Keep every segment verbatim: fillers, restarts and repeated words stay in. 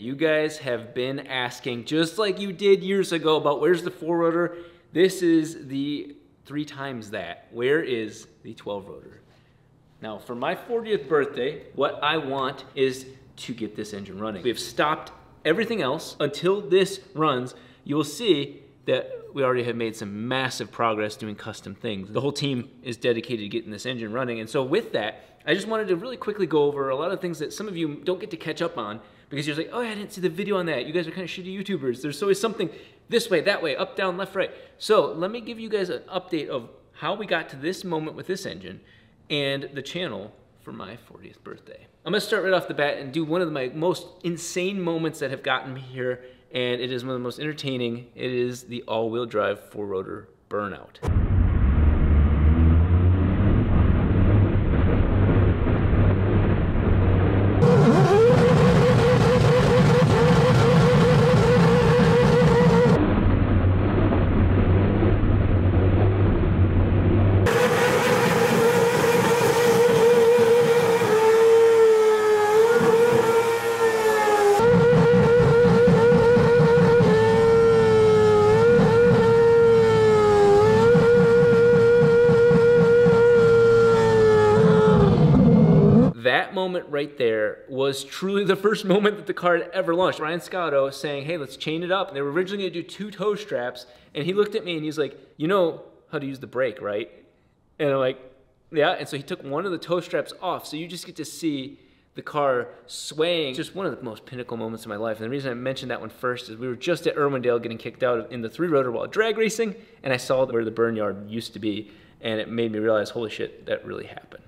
You guys have been asking, just like you did years ago, about where's the four rotor? This is the three times that. Where is the twelve rotor? Now, for my fortieth birthday, what I want is to get this engine running. We have stopped everything else until this runs. You will see that we already have made some massive progress doing custom things. The whole team is dedicated to getting this engine running. And so with that, I just wanted to really quickly go over a lot of things that some of you don't get to catch up on because you're like, oh, I didn't see the video on that. You guys are kind of shitty YouTubers. There's always something this way, that way, up, down, left, right. So let me give you guys an update of how we got to this moment with this engine and the channel for my fortieth birthday. I'm gonna start right off the bat and do one of my most insane moments that have gotten me here, and it is one of the most entertaining. It is the all-wheel drive four-rotor burnout. Right there was truly the first moment that the car had ever launched. Ryan Scotto saying, hey, let's chain it up. And they were originally gonna do two toe straps. And he looked at me and he's like, you know how to use the brake, right? And I'm like, yeah. And so he took one of the toe straps off. So you just get to see the car swaying. Just one of the most pinnacle moments of my life. And the reason I mentioned that one first is we were just at Irwindale getting kicked out in the three rotor while drag racing. And I saw where the burn yard used to be. And it made me realize, holy shit, that really happened.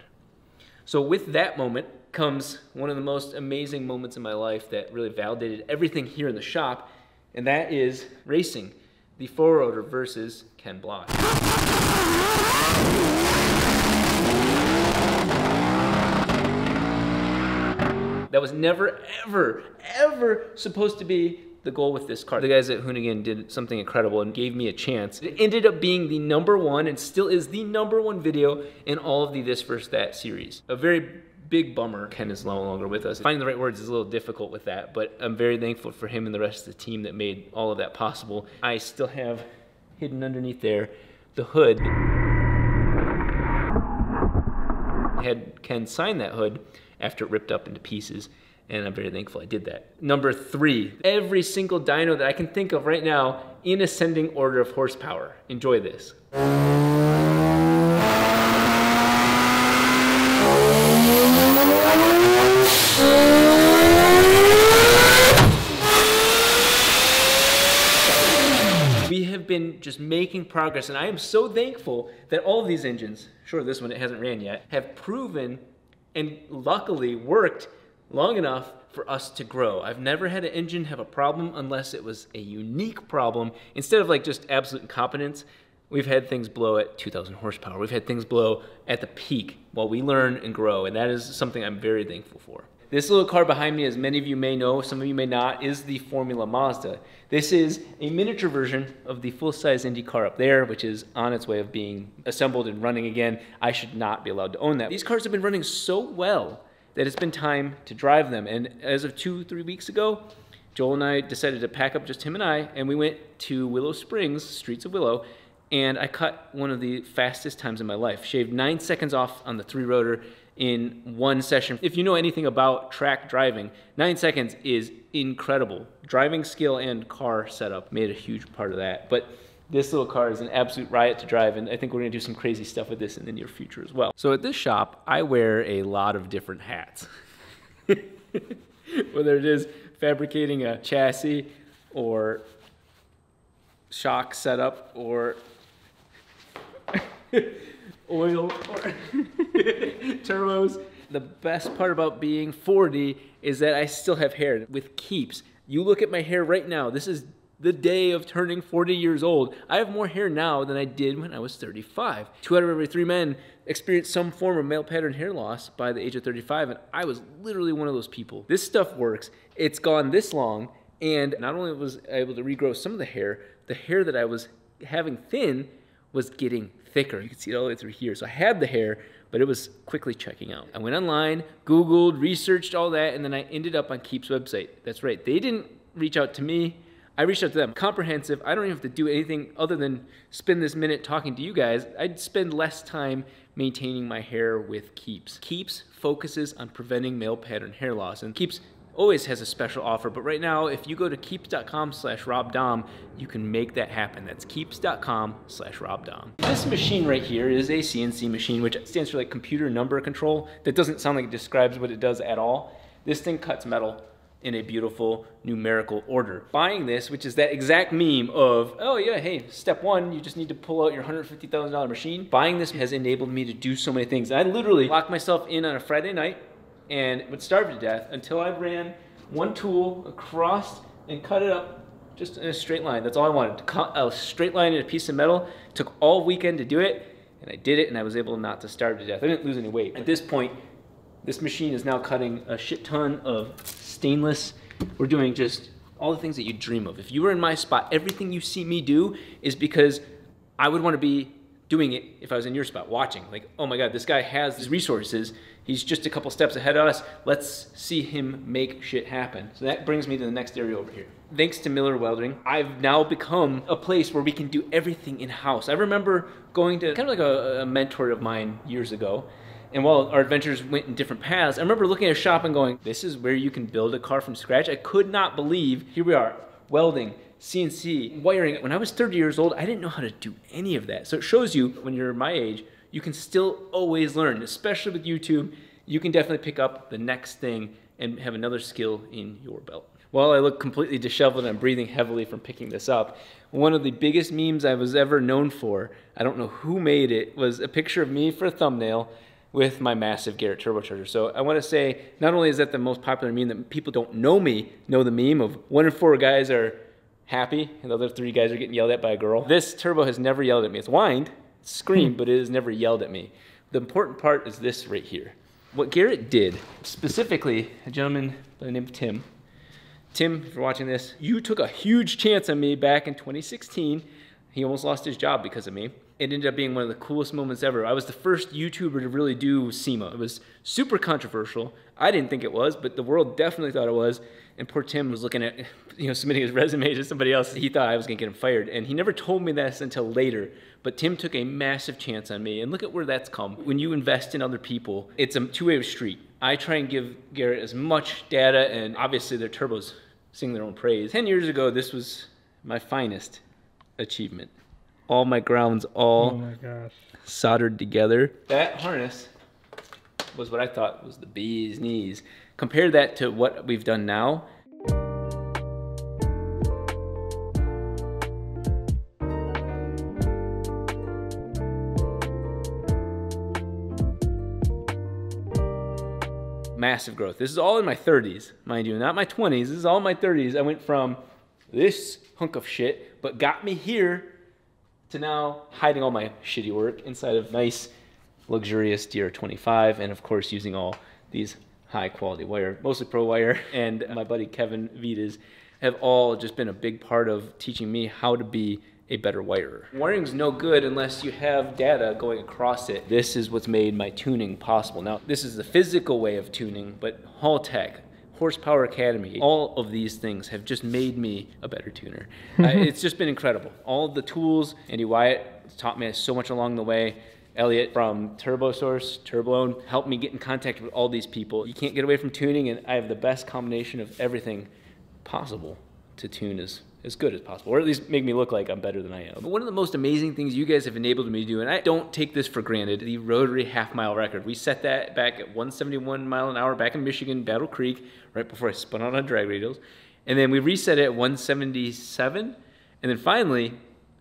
So with that moment comes one of the most amazing moments in my life that really validated everything here in the shop, and that is racing the four-rotor versus Ken Block. That was never, ever, ever supposed to be the goal with this car. The guys at Hoonigan did something incredible and gave me a chance. It ended up being the number one and still is the number one video in all of the This Versus That series. A very big bummer Ken is no longer with us. Finding the right words is a little difficult with that, but I'm very thankful for him and the rest of the team that made all of that possible. I still have hidden underneath there the hood. I had Ken sign that hood after it ripped up into pieces, and I'm very thankful I did that. Number three, every single dyno that I can think of right now in ascending order of horsepower. Enjoy this. We have been just making progress, and I am so thankful that all of these engines, sure this one it hasn't ran yet, have proven and luckily worked long enough for us to grow. I've never had an engine have a problem unless it was a unique problem. Instead of like just absolute incompetence, we've had things blow at two thousand horsepower. We've had things blow at the peak while we learn and grow, and that is something I'm very thankful for. This little car behind me, as many of you may know, some of you may not, is the Formula Mazda. This is a miniature version of the full-size Indy car up there, which is on its way of being assembled and running again. I should not be allowed to own that. These cars have been running so well that it's been time to drive them. And as of two, three weeks ago, Joel and I decided to pack up, just him and I, and we went to Willow Springs, Streets of Willow, and I cut one of the fastest times in my life. Shaved nine seconds off on the three-rotor in one session. If you know anything about track driving, nine seconds is incredible. Driving skill and car setup made a huge part of that. But this little car is an absolute riot to drive, and I think we're gonna do some crazy stuff with this in the near future as well. So at this shop, I wear a lot of different hats. Whether it is fabricating a chassis or shock setup or oil or turbos. The best part about being forty is that I still have hair with Keeps. You look at my hair right now, this is the day of turning forty years old. I have more hair now than I did when I was thirty-five. Two out of every three men experience some form of male pattern hair loss by the age of thirty-five, and I was literally one of those people. This stuff works. It's gone this long, and not only was I able to regrow some of the hair, the hair that I was having thin was getting thicker. You can see it all the way through here. So I had the hair, but it was quickly checking out. I went online, Googled, researched all that, and then I ended up on Keeps' website. That's right, they didn't reach out to me, I reached out to them. Comprehensive, I don't even have to do anything other than spend this minute talking to you guys. I'd spend less time maintaining my hair with Keeps. Keeps focuses on preventing male pattern hair loss, and Keeps always has a special offer, but right now, if you go to keeps.com slash Rob Dahm, you can make that happen. That's keeps.com slash Rob Dahm. This machine right here is a C N C machine, which stands for like computer number control. That doesn't sound like it describes what it does at all. This thing cuts metal in a beautiful numerical order. Buying this, which is that exact meme of, oh yeah, hey, step one, you just need to pull out your one hundred fifty thousand dollar machine. Buying this has enabled me to do so many things. I literally locked myself in on a Friday night and would starve to death until I ran one tool across and cut it up just in a straight line. That's all I wanted, a straight line in a piece of metal. Took all weekend to do it, and I did it, and I was able not to starve to death. I didn't lose any weight. At this point, this machine is now cutting a shit ton of stainless. We're doing just all the things that you dream of. If you were in my spot, everything you see me do is because I would want to be doing it if I was in your spot, watching. Like, oh my God, this guy has these resources. He's just a couple steps ahead of us. Let's see him make shit happen. So that brings me to the next area over here. Thanks to Miller Welding, I've now become a place where we can do everything in-house. I remember going to kind of like a, a mentor of mine years ago, and while our adventures went in different paths, I remember looking at a shop and going, this is where you can build a car from scratch. I could not believe, here we are, welding, C N C, wiring. When I was thirty years old, I didn't know how to do any of that. So it shows you, when you're my age, you can still always learn, especially with YouTube. You can definitely pick up the next thing and have another skill in your belt. While I look completely disheveled and I'm breathing heavily from picking this up, one of the biggest memes I was ever known for, I don't know who made it, was a picture of me for a thumbnail with my massive Garrett turbocharger. So I wanna say, not only is that the most popular meme that people don't know me, know the meme of one in four guys are happy and the other three guys are getting yelled at by a girl. This turbo has never yelled at me. It's whined, it's screamed, but it has never yelled at me. The important part is this right here. What Garrett did, specifically a gentleman by the name of Tim. Tim, if you're watching this, you took a huge chance on me back in twenty sixteen. He almost lost his job because of me. It ended up being one of the coolest moments ever. I was the first YouTuber to really do SEMA. It was super controversial. I didn't think it was, but the world definitely thought it was. And poor Tim was looking at, you know, submitting his resume to somebody else. He thought I was gonna get him fired. And he never told me this until later, but Tim took a massive chance on me. And look at where that's come. When you invest in other people, it's a two-way street. I try and give Garrett as much data, and obviously their turbos sing their own praise. ten years ago, this was my finest achievement. All my grounds all oh my gosh. soldered together. That harness was what I thought was the bee's knees. Compare that to what we've done now. Massive growth. This is all in my thirties, mind you, not my twenties. This is all my thirties. I went from this hunk of shit, but got me here, to now hiding all my shitty work inside of nice, luxurious D R twenty-five, and of course using all these high quality wire, mostly Pro Wire, and my buddy Kevin Vitas have all just been a big part of teaching me how to be a better wirer. Wiring's no good unless you have data going across it. This is what's made my tuning possible. Now, this is the physical way of tuning, but Haltech, Horsepower Academy, all of these things have just made me a better tuner. uh, it's just been incredible. All of the tools, Andy Wyatt taught me so much along the way. Elliot from TurboSource, TurboOne, helped me get in contact with all these people. You can't get away from tuning, and I have the best combination of everything possible to tune as, as good as possible, or at least make me look like I'm better than I am. But one of the most amazing things you guys have enabled me to do, and I don't take this for granted, the rotary half mile record. We set that back at one seventy-one mile an hour back in Michigan, Battle Creek, right before I spun out on drag radials. And then we reset it at one seventy-seven. And then finally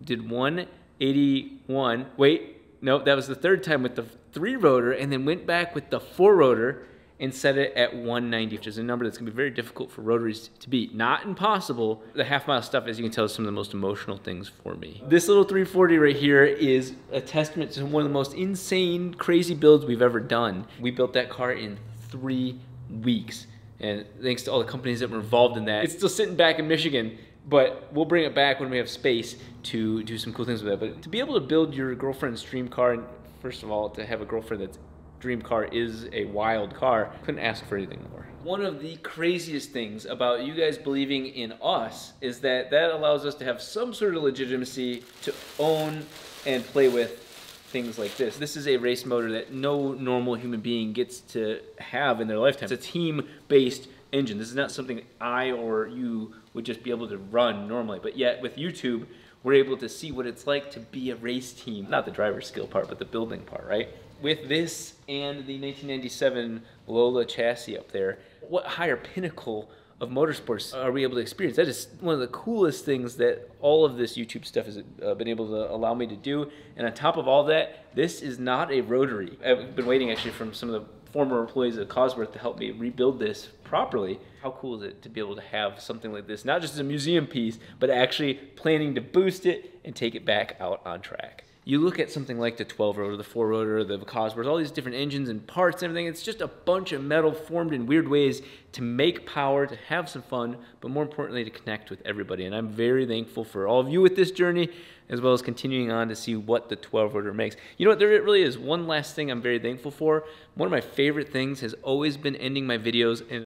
did one eighty-one. Wait, no, that was the third time with the three rotor, and then went back with the four rotor and set it at one ninety, which is a number that's gonna be very difficult for rotaries to beat. Not impossible. The half mile stuff, as you can tell, is some of the most emotional things for me. This little three forty right here is a testament to one of the most insane, crazy builds we've ever done. We built that car in three weeks. And thanks to all the companies that were involved in that. It's still sitting back in Michigan, but we'll bring it back when we have space to do some cool things with it. But to be able to build your girlfriend's dream car, and first of all, to have a girlfriend that's dream car is a wild car. Couldn't ask for anything more. One of the craziest things about you guys believing in us is that that allows us to have some sort of legitimacy to own and play with things like this. This is a race motor that no normal human being gets to have in their lifetime. It's a team-based engine. This is not something I or you would just be able to run normally, but yet with YouTube, we're able to see what it's like to be a race team. Not the driver's skill part, but the building part, right? With this and the nineteen ninety-seven Lola chassis up there, what higher pinnacle of motorsports are we able to experience? That is one of the coolest things that all of this YouTube stuff has uh, been able to allow me to do. And on top of all that, this is not a rotary. I've been waiting actually from some of the former employees of Cosworth to help me rebuild this properly. How cool is it to be able to have something like this, not just as a museum piece, but actually planning to boost it and take it back out on track. You look at something like the twelve rotor, the four rotor, the Cosworth, all these different engines and parts and everything, it's just a bunch of metal formed in weird ways to make power, to have some fun, but more importantly, to connect with everybody. And I'm very thankful for all of you with this journey, as well as continuing on to see what the twelve rotor makes. You know what, there really is one last thing I'm very thankful for. One of my favorite things has always been ending my videos and